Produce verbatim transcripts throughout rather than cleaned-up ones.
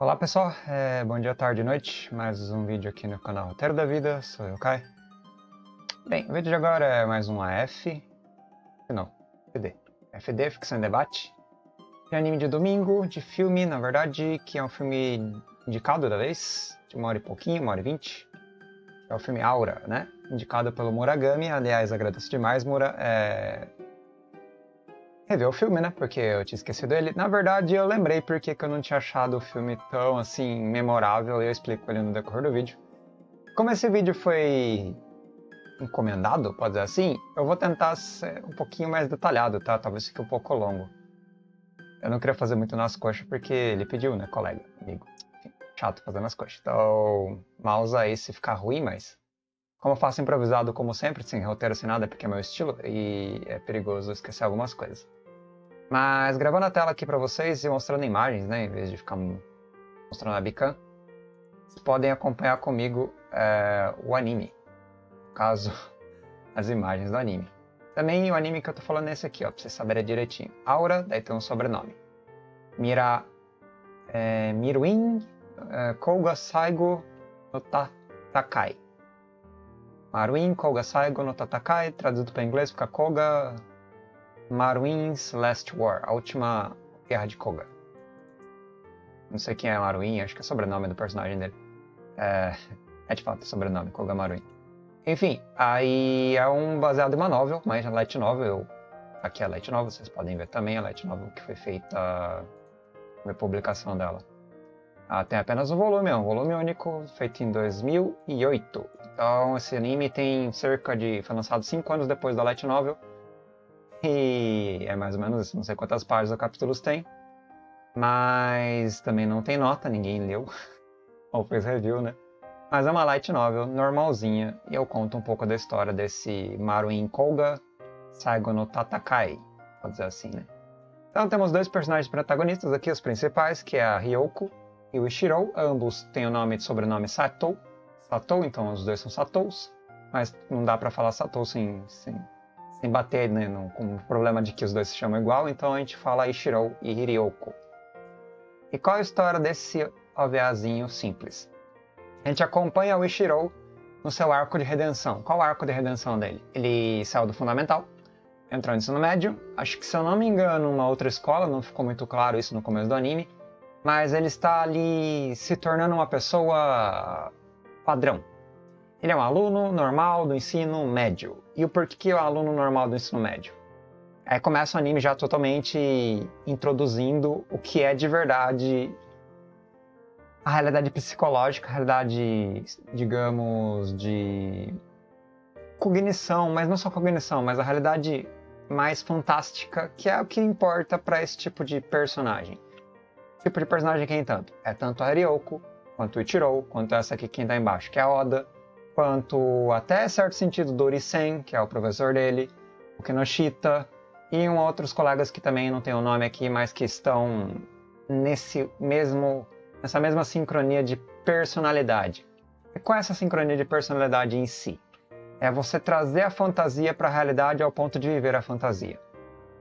Olá pessoal, é, bom dia, tarde e noite, mais um vídeo aqui no canal Roteiro da Vida, sou eu, Kai. Bem, o vídeo de agora é mais um A F, não, F D, F D, Ficção em Debate, de anime de domingo, de filme, na verdade, que é um filme indicado da vez, de uma hora e pouquinho, uma hora e vinte, é o filme Aura, né, indicado pelo Murakami, aliás, agradeço demais, Mura, é... rever o filme, né? Porque eu tinha esquecido ele. Na verdade, eu lembrei porque que eu não tinha achado o filme tão, assim, memorável. E eu explico ele no decorrer do vídeo. Como esse vídeo foi encomendado, pode dizer assim, eu vou tentar ser um pouquinho mais detalhado, tá? Talvez fique um pouco longo. Eu não queria fazer muito nas coxas porque ele pediu, né, colega, amigo. Enfim, chato fazer nas coxas. Então, mouse aí se ficar ruim, mas... Como eu faço improvisado, como sempre, sem roteiro, sem nada, porque é meu estilo e é perigoso esquecer algumas coisas. Mas gravando a tela aqui pra vocês e mostrando imagens, né, em vez de ficar mostrando a bican, vocês podem acompanhar comigo é, o anime, no caso, as imagens do anime. Também o anime que eu tô falando é esse aqui, ó, pra vocês saberem direitinho. Aura, daí tem um sobrenome. Mira... É, Maryuuin é, Kouga Saigo no Tatakai. Maryuuin Kouga Saigo no Tatakai, traduzido para inglês, fica Koga... Maruin's Last War, a última guerra de Koga. Não sei quem é Maryuuin, acho que é o sobrenome do personagem dele. É, é de fato o sobrenome, Koga Maryuuin. Enfim, aí é um baseado em uma novel, mas é Light Novel. Aqui é a Light Novel, vocês podem ver também a Light Novel que foi feita... Foi a publicação dela. Ah, tem apenas um volume, é um volume único, feito em dois mil e oito. Então esse anime tem cerca de... Foi lançado cinco anos depois da Light Novel. E é mais ou menos isso, não sei quantas páginas ou capítulos tem, mas também não tem nota, ninguém leu, ou fez review, né? Mas é uma light novel, normalzinha, e eu conto um pouco da história desse Maryuuin Kouga Saigo no Tatakai, pode dizer assim, né? Então temos dois personagens protagonistas aqui, os principais, que é a Ryoko e o Ishiro, ambos têm o nome e sobrenome Satou, Satou, então os dois são Satous, mas não dá pra falar Satou sem... sem... sem bater, né, no, com o problema de que os dois se chamam igual, então a gente fala Ishiro e Ryoko. E qual é a história desse OVAzinho simples? A gente acompanha o Ishiro no seu arco de redenção. Qual é o arco de redenção dele? Ele saiu do fundamental, entrou no ensino médio, acho que se eu não me engano uma outra escola, não ficou muito claro isso no começo do anime, mas ele está ali se tornando uma pessoa padrão. Ele é um aluno normal do ensino médio. E o porquê que é um aluno normal do ensino médio? Aí começa o anime já totalmente introduzindo o que é de verdade a realidade psicológica, a realidade, digamos, de cognição, mas não só cognição, mas a realidade mais fantástica, que é o que importa para esse tipo de personagem. Esse tipo de personagem quem tanto? É tanto a Ryoko, quanto o Ichiro, quanto essa aqui quem tá embaixo, que é a Oda, quanto até certo sentido Dorisen, que é o professor dele, o Kinoshita e um, outros colegas que também não tem o nome aqui, mas que estão nesse mesmo, nessa mesma sincronia de personalidade. E qual é essa sincronia de personalidade em si? É você trazer a fantasia para a realidade ao ponto de viver a fantasia.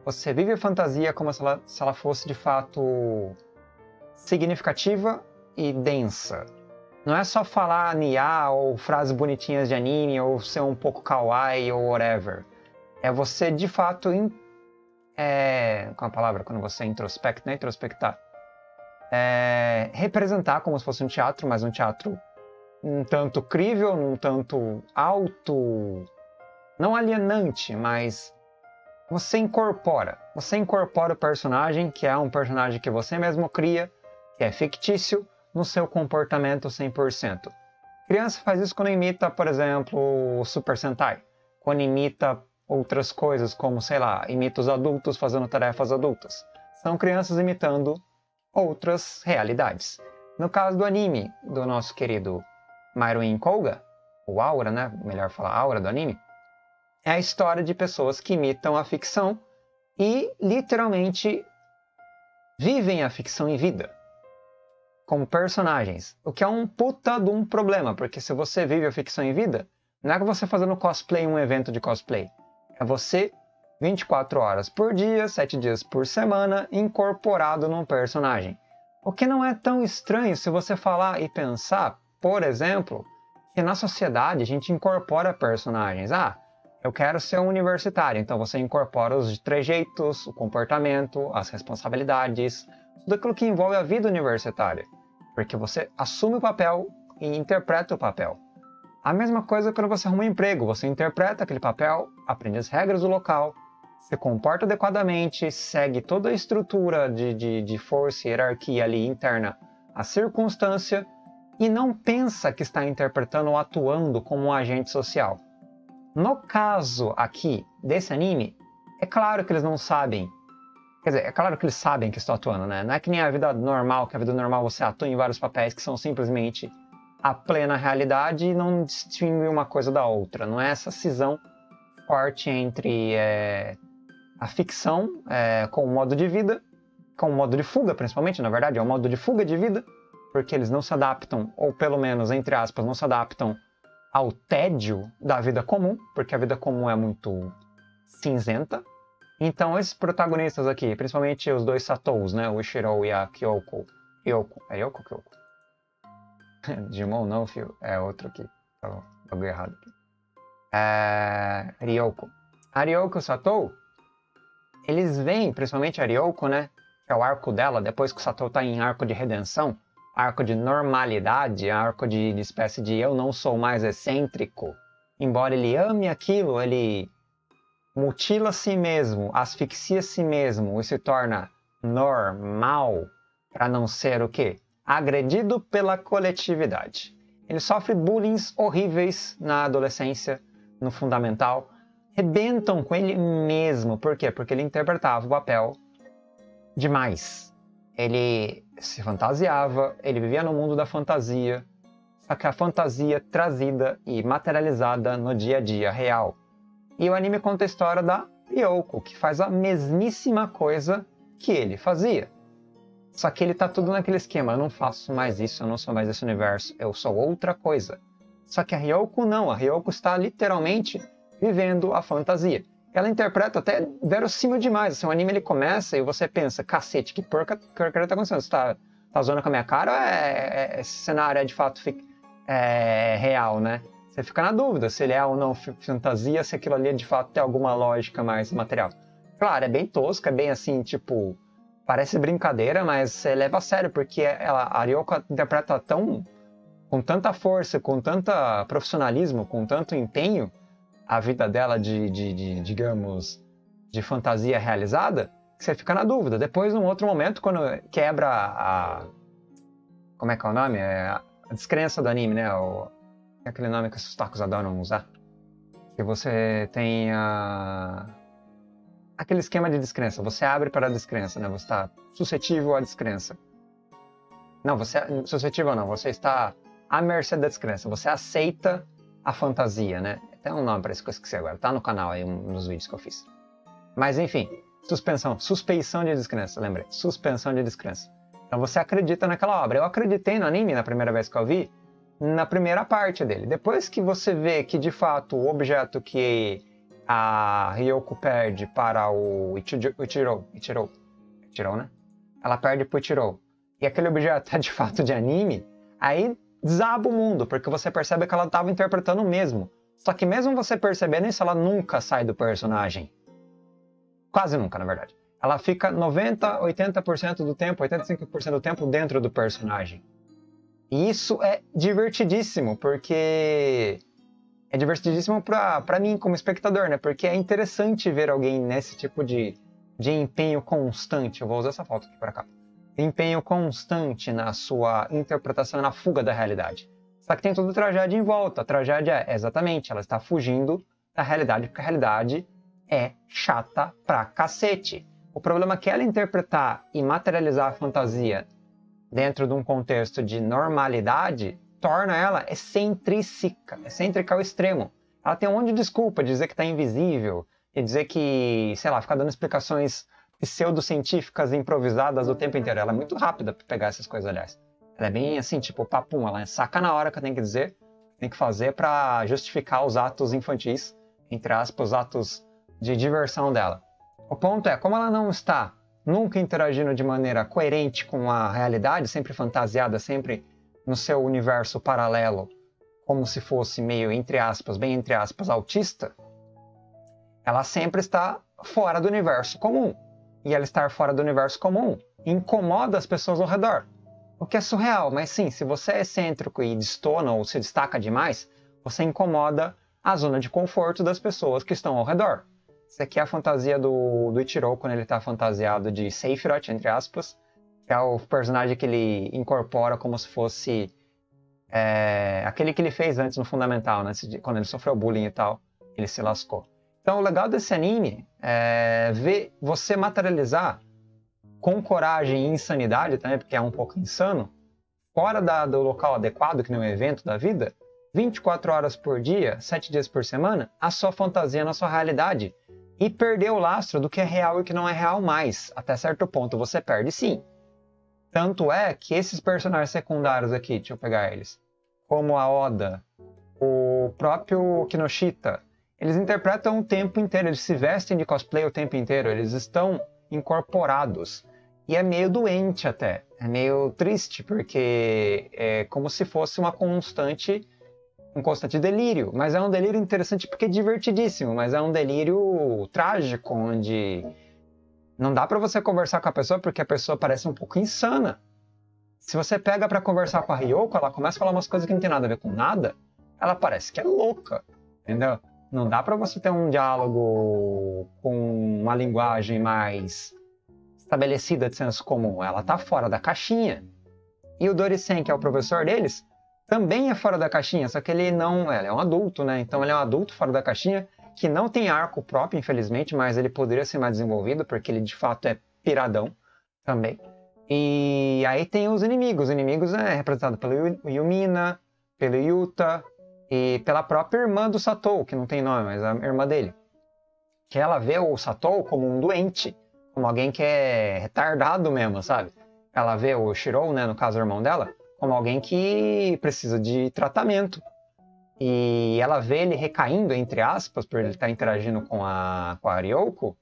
Você vive a fantasia como se ela, se ela fosse de fato significativa e densa. Não é só falar niá ou frases bonitinhas de anime, ou ser um pouco kawaii, ou whatever. É você, de fato, in... é... qual é a palavra? Quando você introspecta, né? Introspectar. É... Representar como se fosse um teatro, mas um teatro um tanto crível, um tanto alto... Não alienante, mas... Você incorpora. Você incorpora o personagem, que é um personagem que você mesmo cria, que é fictício, no seu comportamento cem por cento. Criança faz isso quando imita, por exemplo, o Super Sentai. Quando imita outras coisas, como, sei lá, imita os adultos fazendo tarefas adultas. São crianças imitando outras realidades. No caso do anime do nosso querido Maryuuin Kouga, ou Aura, né? Melhor falar Aura do anime. É a história de pessoas que imitam a ficção e, literalmente, vivem a ficção em vida. Como personagens, o que é um puta de um problema, porque se você vive a ficção em vida, não é que você fazendo cosplay em um evento de cosplay, é você vinte e quatro horas por dia, sete dias por semana, incorporado num personagem. O que não é tão estranho se você falar e pensar, por exemplo, que na sociedade a gente incorpora personagens. Ah, eu quero ser um universitário, então você incorpora os trejeitos, o comportamento, as responsabilidades, tudo aquilo que envolve a vida universitária, porque você assume o papel e interpreta o papel. A mesma coisa quando você arruma um emprego, você interpreta aquele papel, aprende as regras do local, se comporta adequadamente, segue toda a estrutura de, de, de força e hierarquia ali interna à circunstância e não pensa que está interpretando ou atuando como um agente social. No caso aqui desse anime, é claro que eles não sabem. Quer dizer, é claro que eles sabem que estão atuando, né? Não é que nem a vida normal, que a vida normal você atua em vários papéis que são simplesmente a plena realidade e não distingue uma coisa da outra. Não é essa cisão forte entre é, a ficção é, com o modo de vida, com o modo de fuga, principalmente, na verdade, é o modo de fuga de vida, porque eles não se adaptam, ou pelo menos, entre aspas, não se adaptam ao tédio da vida comum, porque a vida comum é muito cinzenta. Então, esses protagonistas aqui, principalmente os dois Satous, né, o Ishiro e a Kyoko, Kyoko, é Yoko Kyoko? Digimon não, filho, é outro aqui, tá bom, joguei errado aqui. É... Ryoko. A Ryoko e o Satou, eles veem, principalmente a Ryoko, né, que é o arco dela, depois que o Satou tá em arco de redenção, arco de normalidade, arco de, de espécie de eu não sou mais excêntrico. Embora ele ame aquilo, ele mutila a si mesmo, asfixia a si mesmo e se torna normal para não ser o quê? Agredido pela coletividade. Ele sofre bullying horríveis na adolescência, no fundamental. Rebentam com ele mesmo. Por quê? Porque ele interpretava o papel demais. Ele se fantasiava, ele vivia no mundo da fantasia, só que a fantasia trazida e materializada no dia a dia real. E o anime conta a história da Ryoko, que faz a mesmíssima coisa que ele fazia. Só que ele tá tudo naquele esquema, eu não faço mais isso, eu não sou mais esse universo, eu sou outra coisa. Só que a Ryoko não, a Ryoko está literalmente vivendo a fantasia. Ela interpreta até verossímil demais, assim, o anime ele começa e você pensa, cacete, que porca que tá acontecendo? Você tá, tá zoando com a minha cara ou é, é, esse cenário é de fato é, real, né? Você fica na dúvida se ele é ou não fantasia, se aquilo ali de fato tem alguma lógica mais material. Claro, é bem tosco, é bem assim, tipo... Parece brincadeira, mas você leva a sério, porque ela, a Ryoko interpreta tão, com tanta força, com tanto profissionalismo, com tanto empenho, a vida dela de, de, de, digamos, de fantasia realizada, que você fica na dúvida. Depois, num outro momento, quando quebra a... Como é que é o nome? É a descrença do anime, né? O, é aquele nome que os otakus adoram usar. Que você tem a... aquele esquema de descrença, você abre para a descrença, né? Você está suscetível à descrença. Não, você é suscetível não, você está à mercê da descrença, você aceita a fantasia, né? Tem um nome para isso que eu esqueci agora, tá no canal aí, um, nos vídeos que eu fiz. Mas enfim, suspensão, suspeição de descrença, lembrei, suspensão de descrença. Então você acredita naquela obra, eu acreditei no anime na primeira vez que eu vi, na primeira parte dele. Depois que você vê que de fato o objeto que... a Ryoko perde para o Ichiro, Ichiro, Ichiro, Ichiro, né? Ela perde para o Ichiro. E aquele objeto é de fato de anime, aí desaba o mundo, porque você percebe que ela estava interpretando o mesmo. Só que mesmo você percebendo isso, ela nunca sai do personagem. Quase nunca, na verdade. Ela fica noventa por cento, oitenta por cento do tempo, oitenta e cinco por cento do tempo dentro do personagem. E isso é divertidíssimo, porque... é divertidíssimo pra, pra mim como espectador, né? Porque é interessante ver alguém nesse tipo de, de empenho constante. Eu vou usar essa foto aqui pra cá. Empenho constante na sua interpretação, na fuga da realidade. Só que tem toda a tragédia em volta. A tragédia é exatamente, ela está fugindo da realidade, porque a realidade é chata pra cacete. O problema é que ela interpretar e materializar a fantasia dentro de um contexto de normalidade... torna ela excêntrica, excêntrica ao extremo. Ela tem um monte de desculpa de dizer que está invisível, de dizer que, sei lá, fica dando explicações pseudocientíficas improvisadas o tempo inteiro. Ela é muito rápida para pegar essas coisas, aliás. Ela é bem assim, tipo, papum, ela saca na hora que tem que dizer, tem que fazer para justificar os atos infantis, entre aspas, os atos de diversão dela. O ponto é, como ela não está nunca interagindo de maneira coerente com a realidade, sempre fantasiada, sempre no seu universo paralelo, como se fosse meio, entre aspas, bem entre aspas, autista, ela sempre está fora do universo comum. E ela estar fora do universo comum incomoda as pessoas ao redor. O que é surreal, mas sim, se você é excêntrico e destona ou se destaca demais, você incomoda a zona de conforto das pessoas que estão ao redor. Isso aqui é a fantasia do, do Ishiro, quando ele está fantasiado de Seyfirot, entre aspas, que é o personagem que ele incorpora como se fosse é, aquele que ele fez antes no Fundamental, né? Quando ele sofreu bullying e tal, ele se lascou. Então o legal desse anime é ver você materializar com coragem e insanidade também, porque é um pouco insano, fora da, do local adequado, que não é um evento da vida, vinte e quatro horas por dia, sete dias por semana, a sua fantasia na sua realidade, e perder o lastro do que é real e que não é real mais. Até certo ponto você perde sim. Tanto é que esses personagens secundários aqui, deixa eu pegar eles, como a Oda, o próprio Kinoshita, eles interpretam o tempo inteiro, eles se vestem de cosplay o tempo inteiro, eles estão incorporados. E é meio doente até, é meio triste, porque é como se fosse uma constante, um constante delírio. Mas é um delírio interessante porque é divertidíssimo, mas é um delírio trágico, onde não dá pra você conversar com a pessoa porque a pessoa parece um pouco insana. Se você pega pra conversar com a Ryoko, ela começa a falar umas coisas que não tem nada a ver com nada, ela parece que é louca, entendeu? Não dá pra você ter um diálogo com uma linguagem mais estabelecida de senso comum. Ela tá fora da caixinha. E o Dorisen, que é o professor deles, também é fora da caixinha, só que ele não... Ele é um adulto, né? Então ele é um adulto fora da caixinha, que não tem arco próprio, infelizmente, mas ele poderia ser mais desenvolvido, porque ele de fato é piradão também. E aí tem os inimigos. Os inimigos é representado pelo Yumina, pelo Yuta... e pela própria irmã do Satou, que não tem nome, mas a irmã dele. Que ela vê o Satou como um doente, como alguém que é retardado mesmo, sabe? Ela vê o Ishiro, né, no caso o irmão dela, como alguém que precisa de tratamento. E ela vê ele recaindo, entre aspas, por ele estar interagindo com a, com a Ryoko.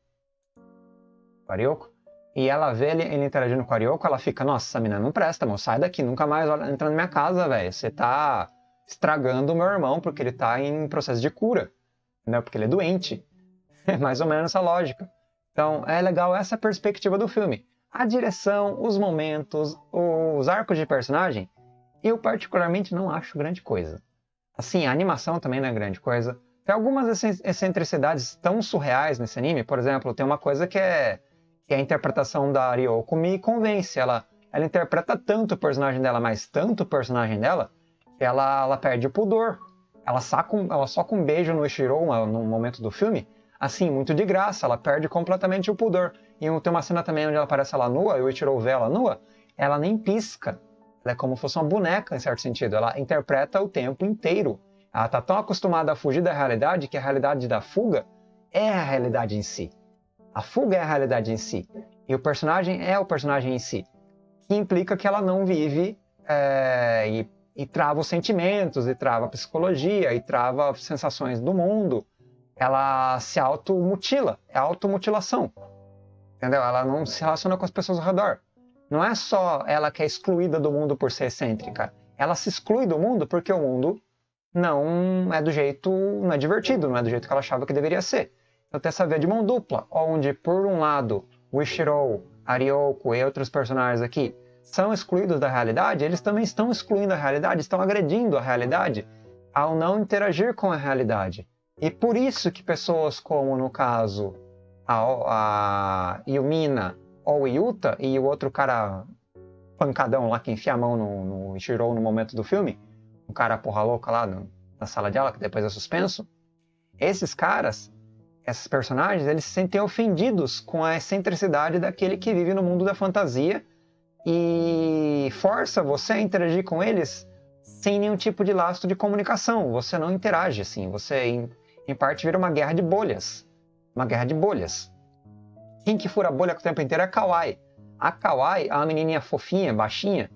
Com a Ryoko. E ela vê ele, ele interagindo com a Ryoko, ela fica, nossa, essa menina não presta, meu, sai daqui, nunca mais entra na minha casa, velho, você tá... estragando o meu irmão, porque ele tá em processo de cura, né? Porque ele é doente. É mais ou menos essa lógica. Então, é legal essa perspectiva do filme. A direção, os momentos, os arcos de personagem, eu particularmente não acho grande coisa. Assim, a animação também não é grande coisa. Tem algumas excentricidades tão surreais nesse anime, por exemplo, tem uma coisa que é que a interpretação da Ryoko me convence. Ela, ela interpreta tanto o personagem dela, mas tanto o personagem dela, Ela, ela perde o pudor, ela, saca um, ela soca um beijo no Ishiro no momento do filme, assim, muito de graça, ela perde completamente o pudor. E tem uma cena também onde ela aparece ela nua, e o Ishiro vê ela nua, ela nem pisca, ela é como se fosse uma boneca, em certo sentido, ela interpreta o tempo inteiro. Ela tá tão acostumada a fugir da realidade, que a realidade da fuga é a realidade em si. A fuga é a realidade em si, e o personagem é o personagem em si, que implica que ela não vive é, e e trava os sentimentos, e trava a psicologia, e trava as sensações do mundo. Ela se automutila, é automutilação, entendeu? Ela não se relaciona com as pessoas ao redor. Não é só ela que é excluída do mundo por ser excêntrica, ela se exclui do mundo porque o mundo não é do jeito, não é divertido, não é do jeito que ela achava que deveria ser. Então tem essa via de mão dupla, onde por um lado o Ishiro, a Ryoko e outros personagens aqui são excluídos da realidade, eles também estão excluindo a realidade, estão agredindo a realidade ao não interagir com a realidade. E por isso que pessoas como, no caso, a, a Yumina ou Yuta, e o outro cara pancadão lá que enfia a mão no, no Ishiro no momento do filme, o cara porra louca lá no, na sala de aula, que depois é suspenso, esses caras, esses personagens, eles se sentem ofendidos com a excentricidade daquele que vive no mundo da fantasia, e força você a interagir com eles sem nenhum tipo de lastro de comunicação. Você não interage assim. Você, em, em parte, vira uma guerra de bolhas. Uma guerra de bolhas. Quem que fura a bolha o tempo inteiro é a Kawai. A Kawai é uma menininha fofinha, baixinha,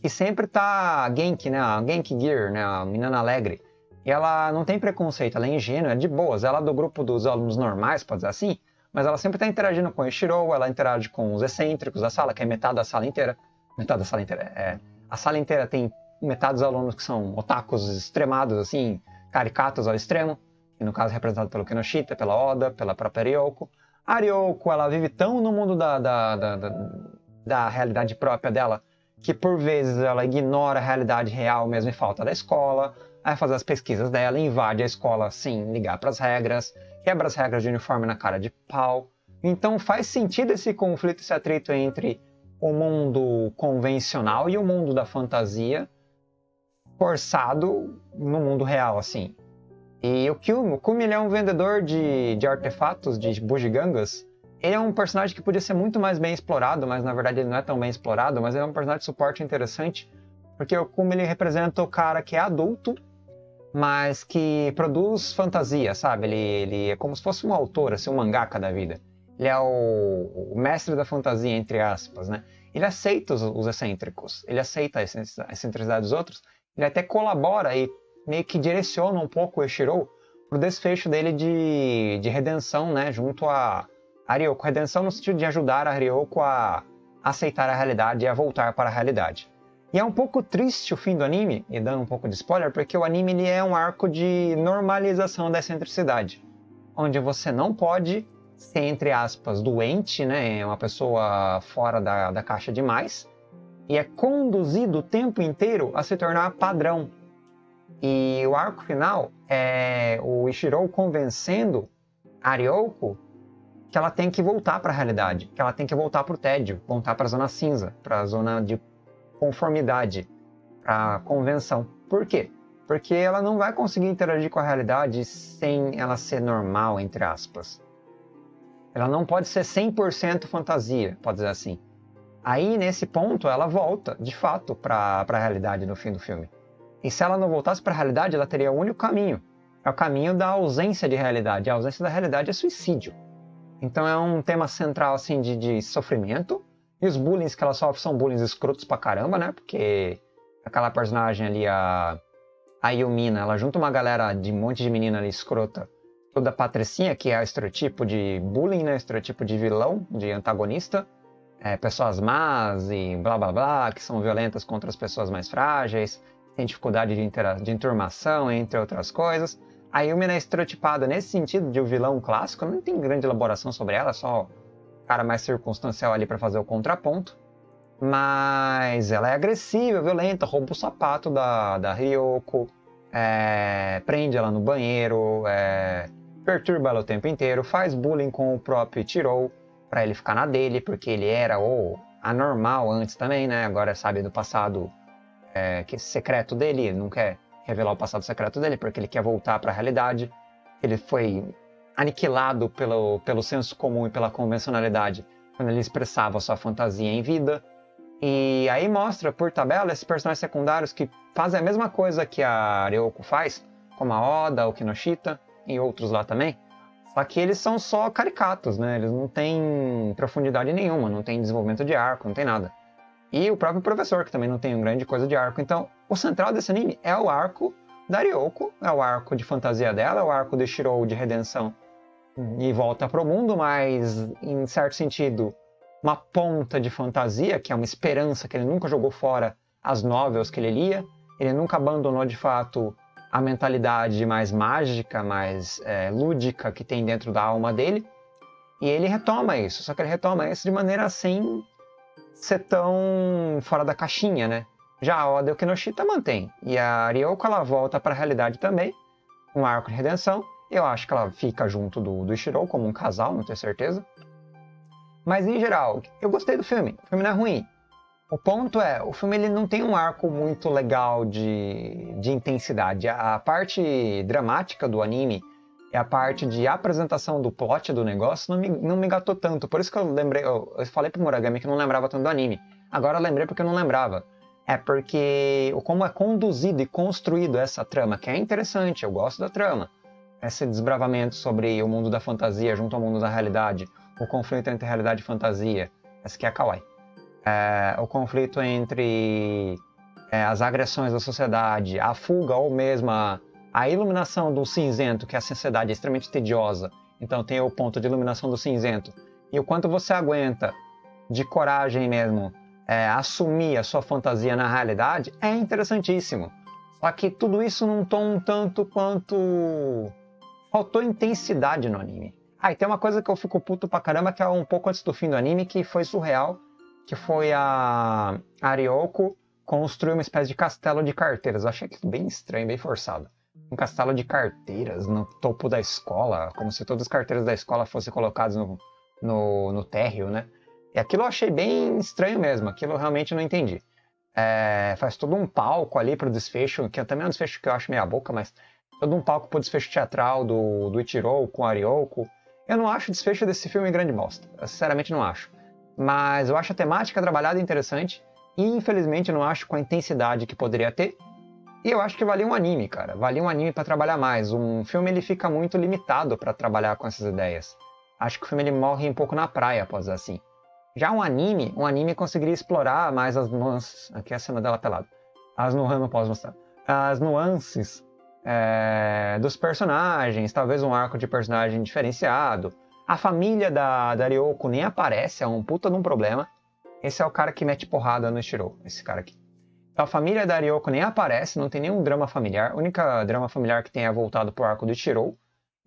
que sempre tá genki, né? A genki gear, né? A menina alegre. E ela não tem preconceito, ela é ingênua, é de boas. Ela é do grupo dos alunos normais, pode dizer assim, mas ela sempre está interagindo com o Ishiro, ela interage com os excêntricos da sala, que é metade da sala inteira. Metade da sala inteira, é... A sala inteira tem metade dos alunos que são otakus extremados, assim, caricatos ao extremo, que no caso é representado pelo Kinoshita, pela Oda, pela própria Ryoko. A Ryoko, ela vive tão no mundo da, da, da, da, da realidade própria dela, que por vezes ela ignora a realidade real mesmo e falta da escola, vai fazer as pesquisas dela, invade a escola sem ligar para as regras, quebra as regras de uniforme na cara de pau. Então faz sentido esse conflito, esse atrito entre o mundo convencional e o mundo da fantasia forçado no mundo real, assim. E o Kumi, o Kumi ele é um vendedor de, de artefatos, de bugigangas. Ele é um personagem que podia ser muito mais bem explorado, mas na verdade ele não é tão bem explorado, mas ele é um personagem de suporte interessante, porque o Kumi ele representa o cara que é adulto, mas que produz fantasia, sabe? Ele, ele é como se fosse um autor, assim, um mangaka da vida. Ele é o, o mestre da fantasia, entre aspas, né? Ele aceita os, os excêntricos, ele aceita a excentricidade dos outros, ele até colabora e meio que direciona um pouco o Ishiro pro desfecho dele de, de redenção, né? Junto a, a Ryoko. Redenção no sentido de ajudar a Ryoko a aceitar a realidade e a voltar para a realidade. E é um pouco triste o fim do anime, e dando um pouco de spoiler, porque o anime ele é um arco de normalização da excentricidade, onde você não pode ser, entre aspas, doente, né? Uma pessoa fora da, da caixa demais, e é conduzido o tempo inteiro a se tornar padrão. E o arco final é o Ishiro convencendo a Ryoko que ela tem que voltar para a realidade, que ela tem que voltar para o tédio, voltar para a zona cinza, para a zona de conformidade, para a convenção. Por quê? Porque ela não vai conseguir interagir com a realidade sem ela ser normal, entre aspas. Ela não pode ser cem por cento fantasia, pode dizer assim. Aí, nesse ponto, ela volta, de fato, para a realidade no fim do filme. E se ela não voltasse para a realidade, ela teria o único caminho. É o caminho da ausência de realidade. A ausência da realidade é suicídio. Então é um tema central, assim, de, de sofrimento. E os bullying que ela sofre são bullying escrotos pra caramba, né? Porque aquela personagem ali, a, a Yumina, ela junta uma galera de um monte de menina ali escrota. Toda patricinha, que é o estereotipo de bullying, né? Estereotipo de vilão, de antagonista. É, pessoas más e blá blá blá, que são violentas contra as pessoas mais frágeis. Tem dificuldade de, intera de enturmação, entre outras coisas. A Yumina é estereotipada nesse sentido de um vilão clássico. Não tem grande elaboração sobre ela, só cara mais circunstancial ali para fazer o contraponto, mas ela é agressiva, violenta, rouba o sapato da, da Ryoko, é, prende ela no banheiro, é, perturba ela o tempo inteiro, faz bullying com o próprio Ishiro para ele ficar na dele, porque ele era o anormal antes também, né? Agora sabe do passado é, que secreto dele, ele não quer revelar o passado secreto dele porque ele quer voltar para a realidade. Ele foi aniquilado pelo, pelo senso comum e pela convencionalidade quando ele expressava sua fantasia em vida. E aí mostra, por tabela, esses personagens secundários que fazem a mesma coisa que a Ryoko faz, como a Oda, o Kinoshita e outros lá também, só que eles são só caricatos, né? Eles não têm profundidade nenhuma, não tem desenvolvimento de arco, não tem nada. E o próprio professor, que também não tem grande coisa de arco. Então, o central desse anime é o arco da Ryoko, é o arco de fantasia dela, é o arco do Ishiro de redenção e volta para o mundo, mas, em certo sentido, uma ponta de fantasia, que é uma esperança que ele nunca jogou fora as novelas que ele lia. Ele nunca abandonou, de fato, a mentalidade mais mágica, mais é, lúdica que tem dentro da alma dele. E ele retoma isso, só que ele retoma isso de maneira sem ser tão fora da caixinha, né? Já a Oda e o Kinoshita mantém. E a Ryoko, ela volta para a realidade também, um arco de redenção. Eu acho que ela fica junto do, do Ishiro como um casal, não tenho certeza. Mas em geral, eu gostei do filme. O filme não é ruim. O ponto é, o filme ele não tem um arco muito legal de, de intensidade. A, a parte dramática do anime e a parte de apresentação do plot do negócio não me, não me engatou tanto. Por isso que eu lembrei, eu, eu falei pro Murakami que eu não lembrava tanto do anime. Agora eu lembrei porque eu não lembrava. É porque como é conduzido e construído essa trama, que é interessante, eu gosto da trama. Esse desbravamento sobre o mundo da fantasia junto ao mundo da realidade, o conflito entre realidade e fantasia, essa aqui é a Kawai, é, o conflito entre é, as agressões da sociedade, a fuga ou mesmo a, a iluminação do cinzento, que a sociedade é extremamente tediosa e Então tem o ponto de iluminação do cinzento. E o quanto você aguenta de coragem mesmo é, assumir a sua fantasia na realidade é interessantíssimo. Só que tudo isso num tom um tanto quanto... faltou intensidade no anime. Ah, e tem uma coisa que eu fico puto pra caramba, que é um pouco antes do fim do anime, que foi surreal, que foi a, a Ryoko construir uma espécie de castelo de carteiras. Eu achei aquilo bem estranho, bem forçado. Um castelo de carteiras no topo da escola, como se todas as carteiras da escola fossem colocadas no, no, no térreo, né? E aquilo eu achei bem estranho mesmo, aquilo eu realmente não entendi. É, faz todo um palco ali pro desfecho, que também é um desfecho que eu acho meia boca, mas todo um palco pro desfecho teatral do, do Ishiro com a Ryoko. Eu não acho o desfecho desse filme grande bosta, eu sinceramente não acho. Mas eu acho a temática trabalhada interessante e infelizmente eu não acho com a intensidade que poderia ter. E eu acho que valia um anime, cara. Valia um anime para trabalhar mais. Um filme ele fica muito limitado para trabalhar com essas ideias. Acho que o filme ele morre um pouco na praia, posso dizer assim. Já um anime, um anime conseguiria explorar mais as nuances... Aqui é a cena dela pelada. As nuances, não posso mostrar. As nuances é... dos personagens, talvez um arco de personagem diferenciado. A família da, da Ryoko nem aparece, é um puta de um problema. Esse é o cara que mete porrada no Ishiro, esse cara aqui. A família da Ryoko nem aparece, não tem nenhum drama familiar. A única drama familiar que tem é voltado pro arco do Ishiro.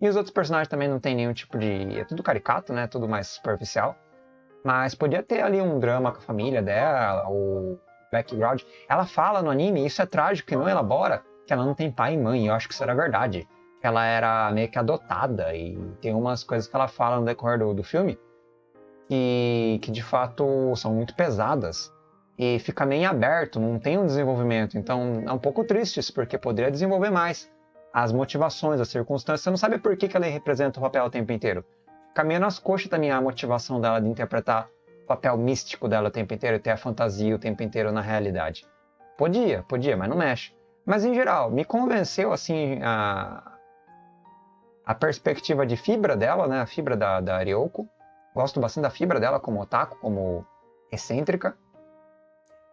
E os outros personagens também não tem nenhum tipo de... É tudo caricato, né? Tudo mais superficial. Mas podia ter ali um drama com a família dela, o background. Ela fala no anime, isso é trágico, e não elabora, que ela não tem pai e mãe. Eu acho que isso era verdade. Ela era meio que adotada. E tem umas coisas que ela fala no decorrer do, do filme que, que de fato são muito pesadas. E fica meio aberto, não tem um desenvolvimento. Então é um pouco triste isso, porque poderia desenvolver mais as motivações, as circunstâncias. Você não sabe por que, que ela representa o papel o tempo inteiro. Fica meio nas coxas também a motivação dela de interpretar o papel místico dela o tempo inteiro, ter a fantasia o tempo inteiro na realidade. Podia, podia, mas não mexe. Mas em geral, me convenceu assim a, a perspectiva de fibra dela, né? A fibra da, da Ryoko. Gosto bastante da fibra dela como otaku, como excêntrica.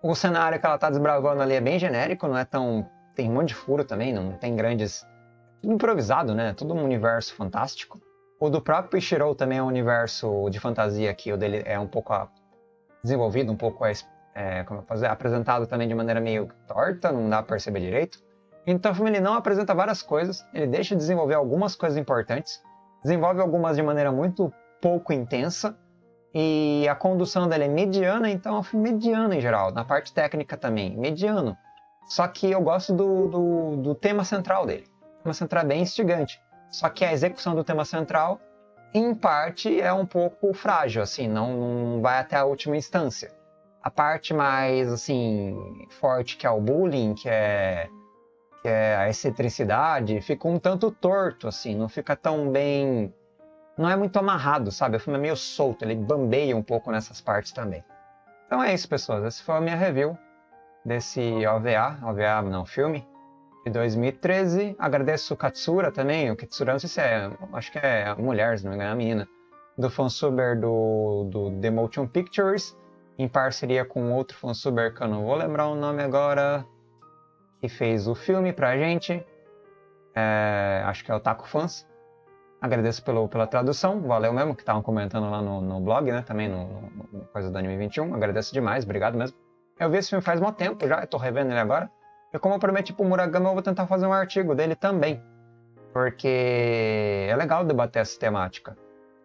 O cenário que ela tá desbravando ali é bem genérico, não é tão... Tem um monte de furo também, não tem grandes... Tudo improvisado, né? Tudo um universo fantástico. O do próprio Ishiro também é um universo de fantasia que o dele é um pouco a... desenvolvido, um pouco a... É, como eu posso dizer, apresentado também de maneira meio torta, não dá pra perceber direito. Então o filme ele não apresenta várias coisas, ele deixa de desenvolver algumas coisas importantes, desenvolve algumas de maneira muito pouco intensa, e a condução dela é mediana, então é um filme mediano em geral. Na parte técnica também, mediano. Só que eu gosto do, do, do tema central dele. O tema central é bem instigante. Só que a execução do tema central, em parte, é um pouco frágil, assim. Não, não vai até a última instância. A parte mais, assim, forte, que é o bullying, que é, que é a excentricidade, fica um tanto torto, assim. Não fica tão bem... Não é muito amarrado, sabe? O filme é meio solto, ele bambeia um pouco nessas partes também. Então é isso, pessoas. Essa foi a minha review desse O V A, O V A não, filme, de dois mil e treze. Agradeço Katsura também, o Katsura, não sei se é, acho que é mulher, se não me engano, é a menina, do fansuber do, do The Motion Pictures, em parceria com outro fansuber que eu não vou lembrar o nome agora, que fez o filme pra gente, é, acho que é o Taco Fans. Agradeço pelo, pela tradução, valeu mesmo, que estavam comentando lá no, no blog, né, também no, no Coisa do Anime vinte e um, agradeço demais, obrigado mesmo. Eu vi esse filme faz mó tempo já, eu tô revendo ele agora, e como eu prometi pro Murakami, eu vou tentar fazer um artigo dele também, porque é legal debater essa temática,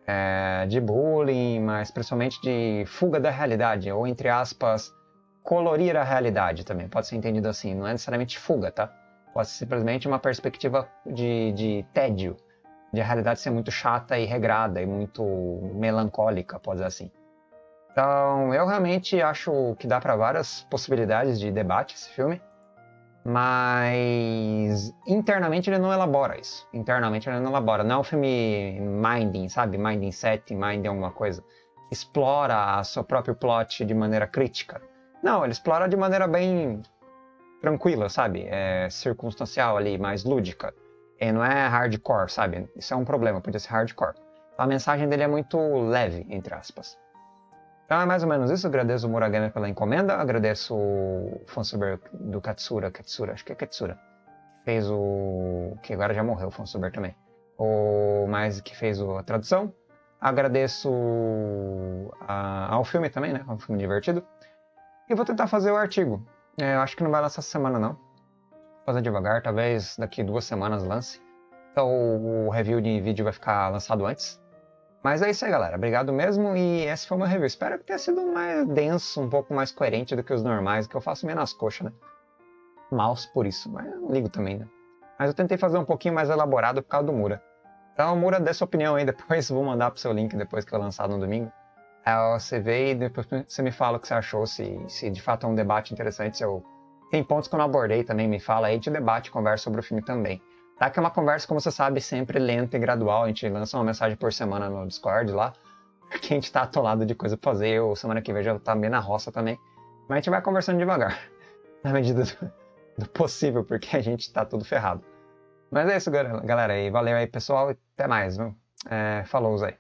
é, de bullying, mas principalmente de fuga da realidade, ou entre aspas, colorir a realidade também, pode ser entendido assim, não é necessariamente fuga, tá? Pode ser simplesmente uma perspectiva de, de tédio, de a realidade ser muito chata e regrada, e muito melancólica, pode dizer assim. Então, eu realmente acho que dá para várias possibilidades de debate esse filme, mas internamente ele não elabora isso. Internamente ele não elabora. Não é um filme minding, sabe? Minding set, minding alguma coisa. Explora o seu próprio plot de maneira crítica. Não, ele explora de maneira bem tranquila, sabe? É circunstancial ali, mais lúdica. E não é hardcore, sabe? Isso é um problema, podia ser hardcore. Então, a mensagem dele é muito leve, entre aspas. Então é mais ou menos isso, agradeço o Murakami pela encomenda, agradeço o fansuber do Katsura, Katsura, acho que é Katsura, fez o... que agora já morreu o fansuber também, o mais que fez a tradução. Agradeço a, ao filme também, né? É um filme divertido. E vou tentar fazer o artigo. É, eu acho que não vai lançar essa semana, não. Vou fazer devagar, talvez daqui duas semanas lance. Então o review de vídeo vai ficar lançado antes. Mas é isso aí, galera. Obrigado mesmo. E esse foi o meu review. Espero que tenha sido mais denso, um pouco mais coerente do que os normais, que eu faço meio nas coxas, né? Maus por isso, mas eu não ligo também, né? Mas eu tentei fazer um pouquinho mais elaborado por causa do Mura. Então, Mura, dê sua opinião aí depois. Vou mandar pro seu link depois que é lançado no domingo. Aí você vê e depois você me fala o que você achou, se, se de fato é um debate interessante. Se eu... Tem pontos que eu não abordei também, me fala aí. A gente debate, conversa sobre o filme também. Tá, que é uma conversa, como você sabe, sempre lenta e gradual. A gente lança uma mensagem por semana no Discord lá, porque a gente tá atolado de coisa pra fazer. Eu, semana que vem, já tá bem na roça também. Mas a gente vai conversando devagar, na medida do, do possível, porque a gente tá tudo ferrado. Mas é isso, galera. E valeu aí, pessoal. Até mais, viu? É, falou aí.